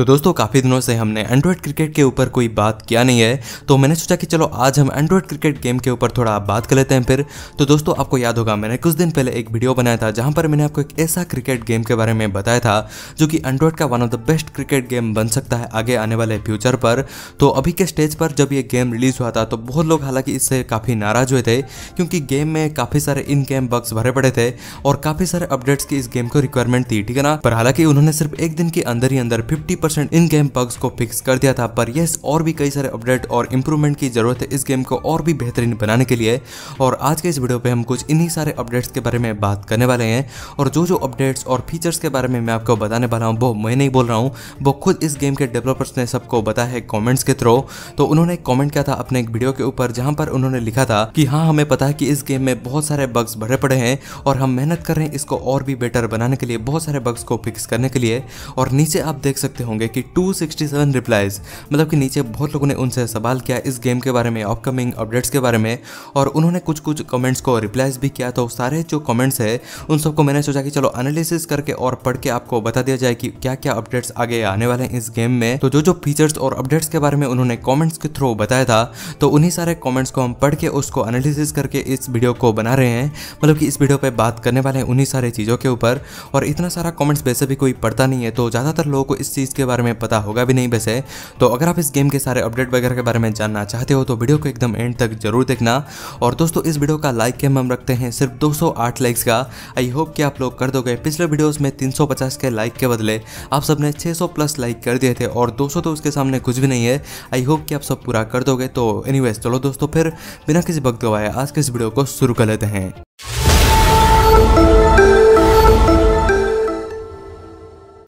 तो दोस्तों काफ़ी दिनों से हमने एंड्रॉयड क्रिकेट के ऊपर कोई बात किया नहीं है, तो मैंने सोचा कि चलो आज हम एंड्रॉयड क्रिकेट गेम के ऊपर थोड़ा बात कर लेते हैं। फिर तो दोस्तों आपको याद होगा मैंने कुछ दिन पहले एक वीडियो बनाया था जहां पर मैंने आपको एक ऐसा क्रिकेट गेम के बारे में बताया था जो कि एंड्रॉयड का one of the best cricket game बन सकता है आगे आने वाले फ्यूचर पर। तो अभी के स्टेज पर जब ये गेम रिलीज़ हुआ था तो बहुत लोग हालांकि इससे काफ़ी नाराज़ हुए थे, क्योंकि गेम में काफ़ी सारे इन गेम बग्स भरे पड़े थे और काफ़ी सारे अपडेट्स की इस गेम को रिक्वायरमेंट थी, ठीक है ना। पर हालांकि उन्होंने सिर्फ एक दिन के अंदर ही अंदर 50% इन गेम बग्स को फिक्स कर दिया था। पर यस, और भी कई सारे अपडेट और इंप्रूवमेंट की जरूरत है इस गेम को और भी बेहतरीन बनाने के लिए, और आज के इस वीडियो पे हम कुछ इन्हीं सारे अपडेट्स के बारे में बात करने वाले हैं। और जो जो अपडेट्स और फीचर्स के बारे में मैं आपको बताने वाला हूँ वो मैं नहीं बोल रहा हूँ, वो खुद इस गेम के डेवलपर्स ने सबको बताया है कॉमेंट्स के थ्रू। तो उन्होंने एक कॉमेंट किया था अपने एक वीडियो के ऊपर जहाँ पर उन्होंने लिखा था कि हाँ, हमें पता है कि इस गेम में बहुत सारे बग्स भरे पड़े हैं और हम मेहनत कर रहे हैं इसको और भी बेटर बनाने के लिए, बहुत सारे बग्स को फिक्स करने के लिए। और नीचे आप देख सकते होंगे कि 267 रिप्लाइज, मतलब कि नीचे बहुत लोगों ने उनसे सवाल किया इस गेम के बारे में, अपकमिंग अपडेट्स के बारे में, और उन्होंने कुछ कुछ कमेंट्स को रिप्लाइज भी किया। तो सारे जो कमेंट्स है उन सबको मैंने सोचा कि चलो एनालिसिस करके और पढ़ के आपको बता दिया जाए कि क्या क्या अपडेट्स आगे आने वाले हैं इस गेम में। तो जो जो फीचर्स और अपडेट्स के बारे में उन्होंने कॉमेंट्स के थ्रू बताया था तो उन्हीं सारे कॉमेंट्स को हम पढ़ के उसको एनालिसिस करके इस वीडियो को बना रहे हैं, मतलब कि इस वीडियो पर बात करने वाले हैं उन्हीं सारे चीज़ों के ऊपर। और इतना सारा कॉमेंट्स वैसे भी कोई पढ़ता नहीं है, तो ज़्यादातर लोगों को इस चीज़ के बारे में पता होगा भी नहीं वैसे। तो अगर आप इस गेम के सारे अपडेट वगैरह के बारे में जानना चाहते हो तो वीडियो को एकदम एंड तक जरूर देखना। और दोस्तों इस वीडियो का लाइक कैम हम रखते हैं सिर्फ 208 लाइक्स का। आई होप कि आप लोग कर दोगे। पिछले वीडियोस में 350 के लाइक के बदले आप सबने 600 प्लस लाइक कर दिए थे और 200 तो उसके सामने कुछ भी नहीं है। आई होप कि आप सब पूरा कर दोगे। तो एनीवेज चलो दोस्तों फिर बिना किसी वक्त गवाए आज के इस वीडियो को शुरू कर लेते हैं।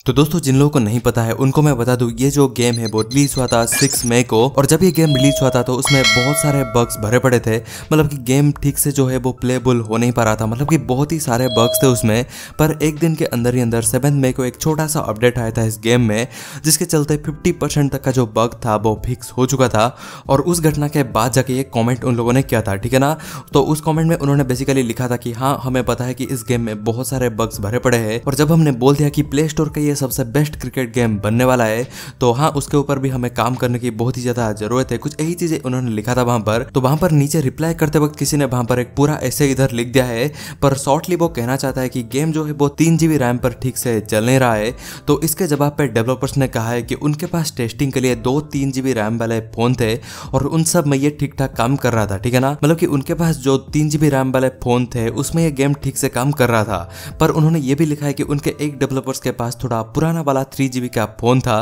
तो दोस्तों जिन लोगों को नहीं पता है उनको मैं बता दूं, ये जो गेम है वो रिलीज हुआ था 6 मई को, और जब ये गेम रिलीज हुआ था तो उसमें बहुत सारे बग्स भरे पड़े थे, मतलब कि गेम ठीक से जो है वो प्लेबल हो नहीं पा रहा था, मतलब कि बहुत ही सारे बग्स थे उसमें। पर एक दिन के अंदर ही अंदर 7 मई को एक छोटा सा अपडेट आया था इस गेम में, जिसके चलते 50% तक का जो बग था वो फिक्स हो चुका था। और उस घटना के बाद जाके ये कॉमेंट उन लोगों ने किया था, ठीक है ना। तो उस कॉमेंट में उन्होंने बेसिकली लिखा था कि हाँ, हमें पता है कि इस गेम में बहुत सारे बग्स भरे पड़े हैं, और जब हमने बोल दिया कि प्ले स्टोर का सबसे बेस्ट क्रिकेट गेम बनने वाला है तो हाँ, उसके ऊपर भी हमें काम करने की बहुत ही ज्यादा जरूरत है। कुछ यही चीजें उन्होंने लिखा था वहां पर। तो वहां पर नीचे रिप्लाई करते वक्त किसी ने वहां पर एक पूरा ऐसे इधर लिख दिया है, पर शॉर्टली वो कहना चाहता है कि गेम जो है वो 3 GB रैम पर ठीक से चल नहीं रहा है। तो इसके जवाब पर डेवलपर्स ने कहा है कि उनके पास टेस्टिंग के लिए 2-3 GB रैम वाले फोन थे और उन सब में ये ठीक ठाक काम कर रहा था, ठीक है ना। मतलब कि उनके पास जो 3 GB रैम वाले फोन थे उसमें यह गेम ठीक से काम कर रहा था। पर उन्होंने ये भी लिखा है कि उनके एक डेवलपर्स के पास थोड़ा पुराना वाला 3 GB का फोन था,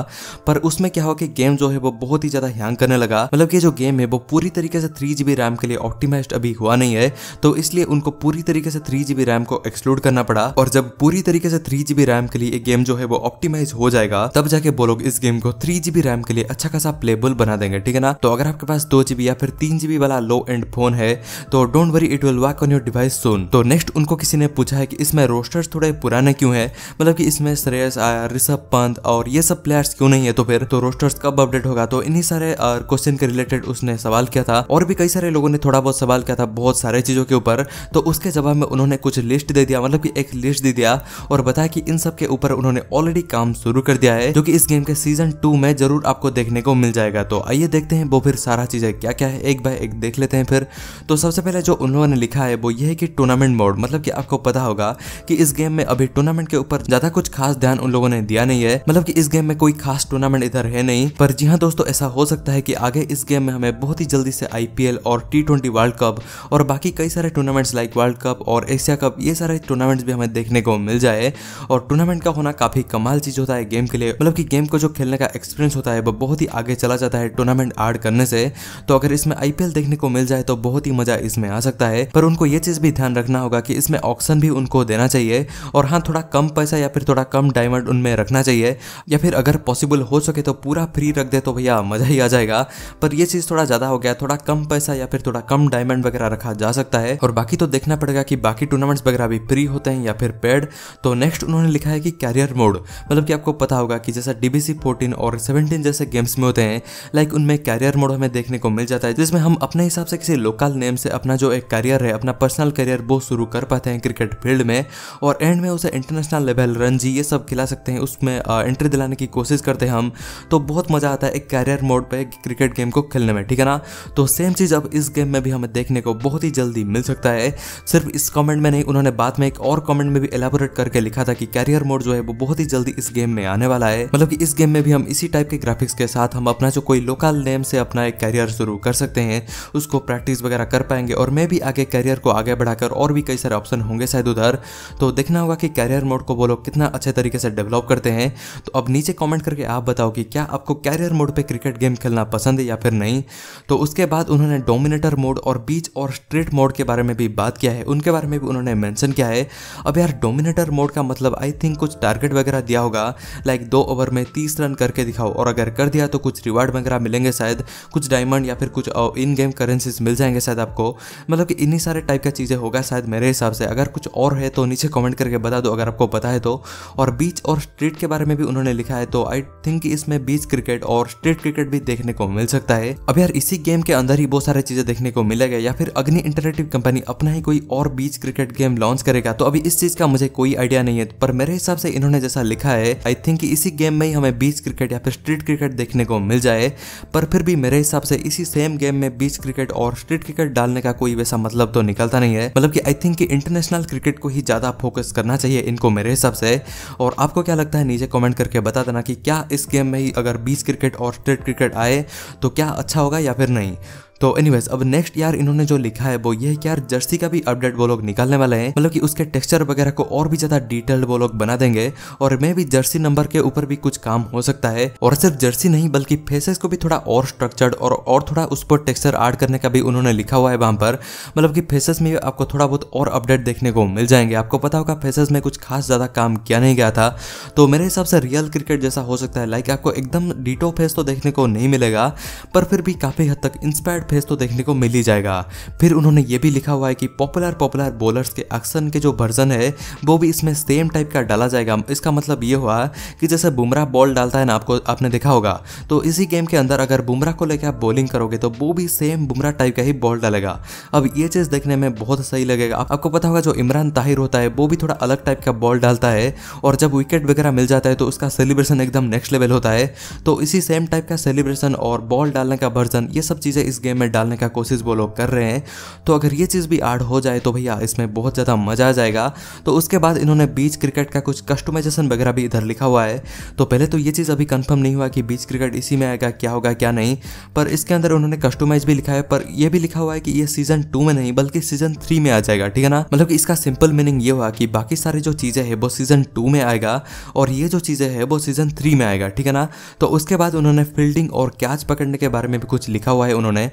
पर उसमें क्या हो कि गेम जो है वो बहुत ही ज्यादा हैंग करने लगा, मतलब कि जो गेम है वो पूरी तरीके से 3 GB रैम के लिए ऑप्टिमाइज्ड अभी हुआ नहीं है। तो इसलिए उनको पूरी तरीके से 3 GB रैम को एक्सक्लूड करना पड़ा, और जब पूरी तरीके से 3 GB रैम के लिए गेम जो है वो ऑप्टिमाइज हो जाएगा तब जाके वो लोग इस गेम को 3 GB रैम के लिए अच्छा खासा प्लेबल बना देंगे, ठीक है ना। तो अगर आपके पास 2 GB या फिर 3 GB वाला लो एंड फोन है तो don't worry, it will work on your device soon. तो नेक्स्ट उनको किसी ने पूछा है कि इसमें रोस्टर्स थोड़े पुराने क्यों है, मतलब कि इसमें श्रेयस आयर, ऋषभ पंत और ये सब प्लेयर्स क्यों नहीं है, तो फिर तो रोस्टर्स कब अपडेट होगा। तो इन्हीं सारे क्वेश्चन के रिलेटेड उसने सवाल किया था, और भी कई सारे लोगों ने थोड़ा बहुत सवाल किया था बहुत सारे चीजों के ऊपर। तो उसके जवाब में उन्होंने कुछ लिस्ट दे दिया, मतलब कि एक लिस्ट दे दिया और बताया कि इन सब के ऊपर उन्होंने ऑलरेडी काम शुरू कर दिया है, जो कि इस गेम के सीजन 2 में जरूर आपको देखने को मिल जाएगा। तो आइए देखते हैं वो फिर सारा चीजें क्या क्या है, एक बाय एक देख लेते हैं फिर। तो सबसे पहले जो उन लोगों ने लिखा है वो ये है कि टूर्नामेंट मोड, मतलब कि आपको पता होगा कि इस गेम में अभी टूर्नामेंट के ऊपर ज्यादा कुछ खास ध्यान उन लोगों ने दिया नहीं है, मतलब कि इस गेम में कोई खास टूर्नामेंट इधर है नहीं। पर जी हाँ दोस्तों, ऐसा हो सकता है कि आगे इस गेम में हमें बहुत ही जल्दी से IPL और T20 वर्ल्ड कप और बाकी कई सारे टूर्नामेंट्स लाइक वर्ल्ड कप और एशिया कप, ये सारे टूर्नामेंट्स भी हमें देखने को मिल जाए। और टूर्नामेंट का होना काफी कमाल चीज होता है गेम के लिए, मतलब कि गेम को जो खेलने का एक्सपीरियंस होता है वो बहुत ही आगे चला जाता है टूर्नामेंट ऐड करने से। तो अगर इसमें IPL देखने को मिल जाए तो बहुत ही मजा इसमें आ सकता है। पर उनको ये चीज भी ध्यान रखना होगा कि इसमें ऑक्शन भी उनको देना चाहिए, और हाँ थोड़ा कम पैसा या फिर थोड़ा कम डायमंड उनमें रखना चाहिए, या फिर अगर पॉसिबल हो सके तो पूरा फ्री रख दे तो भैया मजा ही आ जाएगा। पर ये चीज थोड़ा ज्यादा हो गया, थोड़ा कम पैसा या फिर थोड़ा कम डायमंड वगैरह रखा जा सकता है, और बाकी तो देखना पड़ेगा कि बाकी टूर्नामेंट्स वगैरह भी फ्री होते हैं या फिर पेड। तो नेक्स्ट उन्होंने लिखा है कि कैरियर मोड, मतलब कि आपको पता होगा कि जैसा DBC 14 और 17 जैसे गेम्स में होते हैं लाइक उनमें कैरियर मोड हमें देखने को मिल जाता है, जिसमें हम अपने हिसाब से किसी लोकल नेम से अपना जो एक कैरियर है, अपना पर्सनल कैरियर वो शुरू कर पाते हैं क्रिकेट फील्ड में, और एंड में उसे इंटरनेशनल लेवल रणजी ये सब खिला सकते सकते हैं, उसमें एंट्री दिलाने की कोशिश करते हैं हम, तो बहुत मज़ा आता है एक कैरियर मोड पे क्रिकेट गेम को खेलने में, ठीक है ना। तो सेम चीज़ अब इस गेम में भी हमें देखने को बहुत ही जल्दी मिल सकता है। सिर्फ इस कमेंट में नहीं, उन्होंने बाद में एक और कमेंट में भी एलाबोरेट करके लिखा था कि कैरियर मोड जो है वो बहुत ही जल्दी इस गेम में आने वाला है, मतलब कि इस गेम में भी हम इसी टाइप के ग्राफिक्स के साथ हम अपना जो कोई लोकल नेम से अपना एक कैरियर शुरू कर सकते हैं, उसको प्रैक्टिस वगैरह कर पाएंगे और मे भी आगे कैरियर को आगे बढ़ाकर और भी कई सारे ऑप्शन होंगे शायद उधर। तो देखना होगा कि कैरियर मोड को वो लोग कितना अच्छे तरीके से डेवलप करते हैं। तो अब नीचे कमेंट करके आप बताओ कि क्या आपको कैरियर मोड पे क्रिकेट गेम खेलना पसंद है या फिर नहीं। तो उसके बाद उन्होंने डोमिनेटर मोड और बीच और स्ट्रीट मोड के बारे में भी बात किया है, उनके बारे में भी उन्होंने मेंशन किया है। अब यार डोमिनेटर मोड का मतलब आई थिंक कुछ टारगेट वगैरह दिया होगा, लाइक 2 ओवर में 30 रन करके दिखाओ और अगर कर दिया तो कुछ रिवार्ड वगैरह मिलेंगे, शायद कुछ डायमंड या फिर कुछ इन गेम करेंसीज मिल जाएंगे शायद आपको, मतलब कि इन्हीं सारे टाइप का चीज़ें होगा शायद मेरे हिसाब से। अगर कुछ और है तो नीचे कमेंट करके बता दो अगर आपको पता है तो। और बीच और स्ट्रीट के बारे में भी उन्होंने लिखा है, तो आई थिंक इसमें बीच क्रिकेट और स्ट्रीट क्रिकेट भी देखने को मिल सकता है। अब यार इसी गेम के अंदर ही बहुत सारी चीजें देखने को मिलेगा, या फिर अग्नि इंटरैक्टिव कंपनी अपना ही कोई और बीच क्रिकेट गेम लॉन्च करेगा, तो अभी इस चीज का मुझे कोई आइडिया नहीं है, पर मेरे हिसाब से इन्होंने जैसा लिखा है आई थिंक इसी गेम में ही हमें बीच क्रिकेट या फिर स्ट्रीट क्रिकेट देखने को मिल जाए। पर फिर भी मेरे हिसाब से इसी सेम गेम में बीच क्रिकेट और स्ट्रीट क्रिकेट डालने का कोई वैसा मतलब तो निकलता नहीं है, मतलब कि आई थिंक इंटरनेशनल क्रिकेट को ही ज्यादा फोकस करना चाहिए इनको मेरे हिसाब से। और आपको क्या लगता है नीचे कमेंट करके बता देना कि क्या इस गेम में ही अगर बीच क्रिकेट और स्ट्रीट क्रिकेट आए तो क्या अच्छा होगा या फिर नहीं। तो एनीवेज अब नेक्स्ट यार इन्होंने जो लिखा है वो ये है कि यार जर्सी का भी अपडेट वो लोग निकालने वाले हैं, मतलब कि उसके टेक्सचर वगैरह को और भी ज़्यादा डिटेल्ड वो लोग बना देंगे और मे भी जर्सी नंबर के ऊपर भी कुछ काम हो सकता है। और सिर्फ जर्सी नहीं बल्कि फेसेस को भी थोड़ा और स्ट्रक्चर्ड और थोड़ा उस पर टेक्सचर ऐड करने का भी उन्होंने लिखा हुआ है वहाँ पर, मतलब कि फेसेस में आपको थोड़ा बहुत और अपडेट देखने को मिल जाएंगे। आपको पता होगा फेसेस में कुछ खास ज़्यादा काम किया नहीं गया था, तो मेरे हिसाब से रियल क्रिकेट जैसा हो सकता है, लाइक आपको एकदम डिटो फेस तो देखने को नहीं मिलेगा पर फिर भी काफ़ी हद तक इंस्पायर्ड फेस तो देखने को मिल ही जाएगा। फिर उन्होंने ये भी लिखा हुआ है कि पॉपुलर बॉलर्स के एक्शन के जो वर्जन है वो भी इसमें सेम टाइप का डाला जाएगा। इसका मतलब ये हुआ कि जैसे बुमराह बॉल डालता है ना, आपने देखा होगा, तो इसी गेम के अंदर अगर बुमराह को लेकर आप बॉलिंग करोगे तो वो भी सेम बुमराह टाइप का ही बॉल डालेगा। अब ये चीज़ देखने में बहुत सही लगेगा। आपको पता होगा जो इमरान ताहिर होता है वो भी थोड़ा अलग टाइप का बॉल डालता है और जब विकेट वगैरह मिल जाता है तो उसका सेलिब्रेशन एकदम नेक्स्ट लेवल होता है, तो इसी सेम टाइप का सेलिब्रेशन और बॉल डालने का वर्जन ये सब चीज़ें इस गेम में डालने का कोशिश वो लोग कर रहे हैं। तो अगर ये चीज़ भी ऐड हो जाए तो भैया इसमें बहुत ज़्यादा मजा आ जाएगा। तो उसके बाद इन्होंने बीच क्रिकेट का कुछ कस्टमाइजेशन वगैरह भी इधर लिखा हुआ है। तो पहले तो ये चीज़ अभी कंफर्म नहीं हुआ कि बीच क्रिकेट इसी में आएगा, क्या होगा क्या नहीं, पर इसके अंदर उन्होंने कस्टमाइज भी लिखा है, पर यह भी लिखा हुआ है कि ये सीजन 2 में नहीं बल्कि सीजन 3 में आ जाएगा, ठीक है ना। मतलब कि इसका सिंपल मीनिंग ये हुआ कि बाकी सारी जो चीज़ें हैं वो सीजन 2 में आएगा और ये जो चीज़ें हैं वो सीजन 3 में आएगा, ठीक है ना। तो उसके बाद उन्होंने फील्डिंग और कैच पकड़ने के बारे में भी कुछ लिखा हुआ है उन्होंने।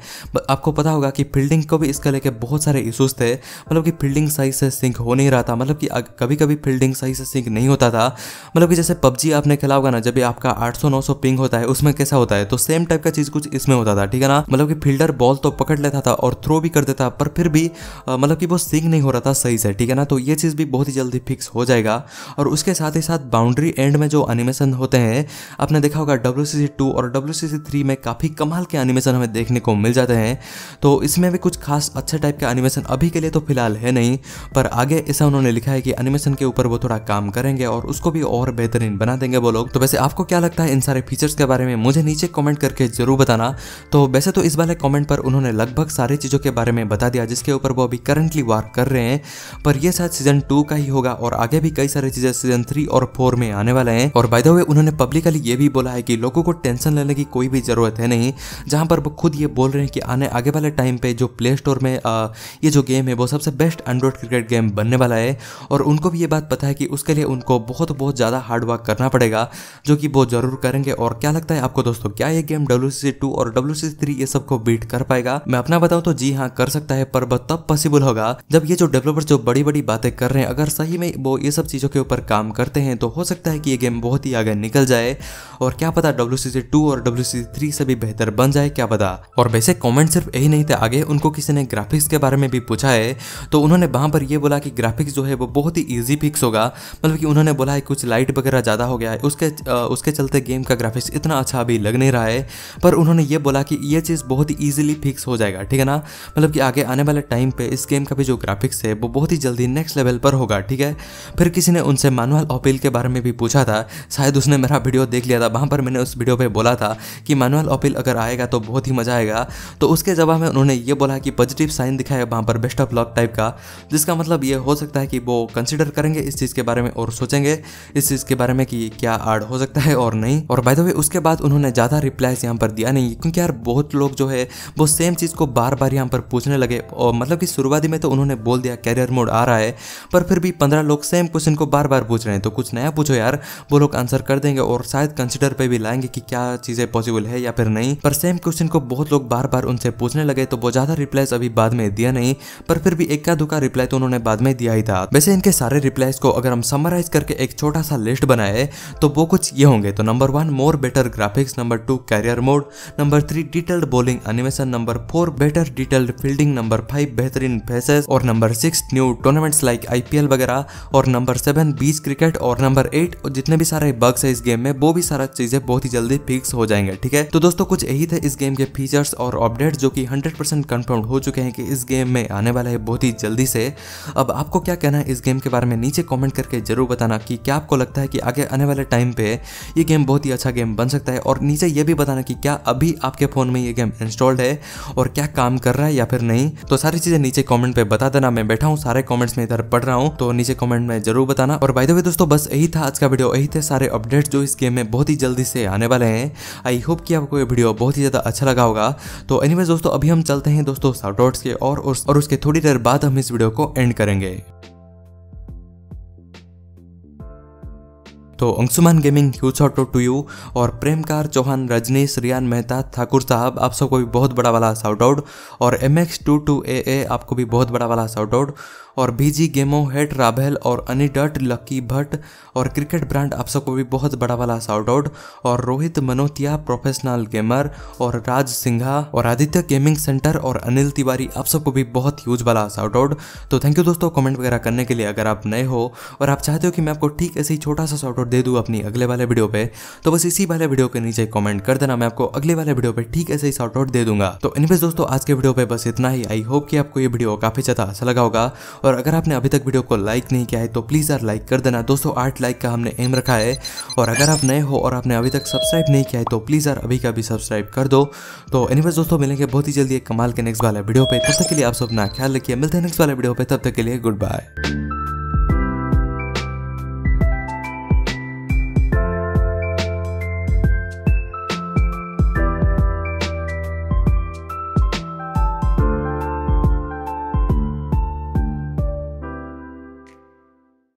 आपको पता होगा कि फील्डिंग को भी इसका लेके बहुत सारे इश्यूज थे, मतलब कि फील्डिंग सही से सिंक हो नहीं रहा था, मतलब कि कभी कभी फील्डिंग सही से सिंक नहीं होता था, मतलब कि जैसे PUBG आपने खेला होगा ना, जब भी आपका 800-900 पिंग होता है उसमें कैसा होता है, तो सेम टाइप का चीज़ कुछ इसमें होता था, ठीक है ना। मतलब कि फील्डर बॉल तो पकड़ लेता था और थ्रो भी कर देता, पर फिर भी मतलब कि वो सिंक नहीं हो रहा था सही से, ठीक है ना। तो ये चीज़ भी बहुत ही जल्दी फिक्स हो जाएगा। और उसके साथ ही साथ बाउंड्री एंड में जो एनिमेशन होते हैं, आपने देखा होगा WCC 2 और WCC 3 में काफ़ी कमाल के एनिमेशन हमें देखने को मिल जाते हैं, तो इसमें भी कुछ खास अच्छे टाइप का एनिमेशन अभी के लिए तो फिलहाल है नहीं, पर आगे ऐसा उन्होंने लिखा है कि एनिमेशन के ऊपर वो थोड़ा काम करेंगे और उसको भी और बेहतरीन बना देंगे वो लोग। तो वैसे आपको क्या लगता है इन सारे फीचर्स के बारे में, मुझे नीचे कमेंट करके जरूर बताना। तो वैसे तो इस वाले कमेंट पर उन्होंने लगभग सारी चीज़ों के बारे में बता दिया जिसके ऊपर वो अभी करंटली वर्क कर रहे हैं, पर यह शायद सीजन 2 का ही होगा और आगे भी कई सारी चीज़ें सीजन 3 और 4 में आने वाले हैं। और बाय द वे उन्होंने पब्लिकली ये भी बोला है कि लोगों को टेंशन लेने की कोई भी ज़रूरत है नहीं, जहाँ पर वो खुद ये बोल रहे हैं कि आगे वाले टाइम पे जो प्ले स्टोर में ये जो गेम है वो सबसे बेस्ट एंड्रॉइड क्रिकेट गेम बनने वाला है। और उनको भी ये बात पता है कि उसके लिए उनको बहुत ज़्यादा हार्ड वर्क करना पड़ेगा, जो कि वो ज़रूर करेंगे। और क्या लगता है आपको दोस्तों, क्या ये गेम WCC 2 और WCC 3 ये सबको बीट कर पाएगा? मैं अपना बताऊँ तो जी हाँ कर सकता है, पर वह तब पॉसिबल होगा जब ये जो डेवलपर्स जो बड़ी बातें कर रहे हैं, अगर सही में वो ये सब चीज़ों के ऊपर काम करते हैं तो हो सकता है कि ये गेम बहुत ही आगे निकल जाए। और क्या पता WCC 2 और WCC 3 से भी बेहतर बन जाए, क्या पता। और वैसे कमेंट सिर्फ यही नहीं थे, आगे उनको किसी ने ग्राफिक्स के बारे में भी पूछा है तो उन्होंने वहाँ पर ये बोला कि ग्राफिक्स जो है वो बहुत ही ईजी फिक्स होगा। मतलब कि उन्होंने बोला है कुछ लाइट वगैरह ज़्यादा हो गया है, उसके चलते गेम का ग्राफिक्स इतना अच्छा अभी लग नहीं रहा है, पर उन्होंने ये बोला कि ये चीज़ बहुत ही ईजिली फिक्स हो जाएगा, ठीक है ना। मतलब कि आगे आने वाले टाइम पर इस गेम का भी जो ग्राफिक्स है वो बहुत ही जल्दी नेक्स्ट लेवल पर होगा, ठीक है। फिर किसी ने उनसे मैनुअल अपील के बारे में भी पूछा था, शायद उसने मेरा वीडियो देख लिया था, वहाँ पर मैंने उस वीडियो पर बोला था कि मैनुअल अपील अगर आएगा तो बहुत ही मज़ा आएगा। तो उसके जवाब में उन्होंने ये बोला कि पॉजिटिव साइन दिखाया वहाँ पर बेस्ट ऑफ लक टाइप का, जिसका मतलब ये हो सकता है कि वो कंसिडर करेंगे इस चीज़ के बारे में और सोचेंगे इस चीज़ के बारे में कि क्या ऐड हो सकता है और नहीं। और बाय द वे उसके बाद उन्होंने ज़्यादा रिप्लाईज यहाँ पर दिया नहीं, क्योंकि यार बहुत लोग जो है वो सेम चीज़ को बार बार यहाँ पर पूछने लगे। और मतलब कि शुरुआती में तो उन्होंने बोल दिया कैरियर मोड आ रहा है, पर फिर भी 15 लोग सेम क्वेश्चन को बार बार पूछ रहे हैं, तो कुछ नया पूछो यार, वो लोग आंसर कर देंगे और शायद कंसिडर पे भी लाएंगे कि क्या चीज़ें पॉसिबल है या फिर नहीं। पर सेम क्वेश्चन को बहुत लोग बार बार उनसे पूछने लगे तो वो ज़्यादा रिप्लाईज अभी बाद में दिया नहीं, पर फिर भी एक दुका रिप्लाई तो उन्होंने बाद में दिया ही था। वैसे इनके सारे रिप्लाईज को अगर हम समराइज करके एक छोटा सा लिस्ट बनाए तो वो कुछ ये होंगे। तो number 1 more better graphics, number 2 career mode, number 3 detailed bowling animation, number 4 better detailed fielding, number 5 बेहतरीन फेसेस, और number 6 new tournaments like IPL वगैरह, और नंबर 7 बीच क्रिकेट, और नंबर 8 जितने भी सारे बग्स है इस गेम में वो भी सारा चीजें बहुत ही जल्दी फिक्स हो जाएंगे, ठीक है। तो दोस्तों कुछ यही थे इस गेम के फीचर्स और अपडेट जो कि 100% कंफर्म हो चुके हैं कि इस गेम में आने वाला है बहुत ही जल्दी से। अब आपको क्या कहना है इस गेम के बारे में नीचे कमेंट करके जरूर बताना कि क्या आपको लगता है कि आगे आने वाले टाइम पे ये गेम बहुत ही अच्छा गेम बन सकता है, और नीचे ये भी बताना कि क्या अभी आपके फ़ोन में ये गेम इंस्टॉल्ड है और क्या काम कर रहा है या फिर नहीं। तो सारी चीज़ें नीचे कमेंट पे बता देना, मैं बैठा हूँ सारे कमेंट्स में इधर पढ़ रहा हूँ, तो नीचे कमेंट में जरूर बताना। और बाय द वे दोस्तों बस यही था आज का वीडियो, यही थे सारे अपडेट्स जो इस गेम में बहुत ही जल्दी से आने वाले हैं। आई होप कि आपको ये वीडियो बहुत ही ज़्यादा अच्छा लगा होगा। तो एनीवेज दोस्तों अभी हम चलते हैं दोस्तों शाउटआउट्स के, और उसके थोड़ी देर बाद हम इस वीडियो को एंड करेंगे। तो Anshuman gaming huge shot out to you, और प्रेमकार चौहान, रजनीश, रियान मेहता, ठाकुर साहब आप सबको भी बहुत बड़ा वाला शाउट आउट, और MX22AA आपको भी बहुत बड़ा वाला शाउट आउट, और BG गेमो, हेड राभेल, और अनिडट, लकी भट्ट, और क्रिकेट ब्रांड आप सबको भी बहुत बड़ा वाला शाउट आउट, और रोहित मनोतिया, प्रोफेशनल गेमर, और राज सिंघा, और आदित्य गेमिंग सेंटर, और अनिल तिवारी आप सबको भी बहुत ह्यूज वाला शाउट आउट। तो थैंक यू दोस्तों कमेंट वगैरह करने के लिए। अगर आप नए हो और आप चाहते हो कि मैं आपको ठीक ऐसे ही छोटा सा शाउट आउट दे दूँ अपनी अगले वाले वीडियो पे, तो बस इसी वाले वीडियो के नीचे कमेंट कर देना, मैं आपको अगले वाले वीडियो पे ठीक ऐसे ही शाउट आउट दे दूंगा। तो एनीवेज दोस्तों आज के वीडियो पे बस इतना ही। आई होप कि आपको ये वीडियो काफ़ी ज़्यादा अच्छा लगा होगा, और अगर आपने अभी तक वीडियो को लाइक नहीं किया है तो प्लीज़ यार लाइक कर देना दोस्तों, 8 लाइक का हमने एम रखा है। और अगर आप नए हो और आपने अभी तक सब्सक्राइब नहीं किया है तो प्लीज़ यार अभी का भी सब्सक्राइब कर दो। तो एनीवेज दोस्तों मिलेंगे बहुत ही जल्दी एक कमाल के नेक्स्ट वाला वीडियो पे, तब तक के लिए आप सब अपना ख्याल रखिए, मिलते हैं नेक्स्ट वाला वीडियो पे, तब तक के लिए गुड बाय।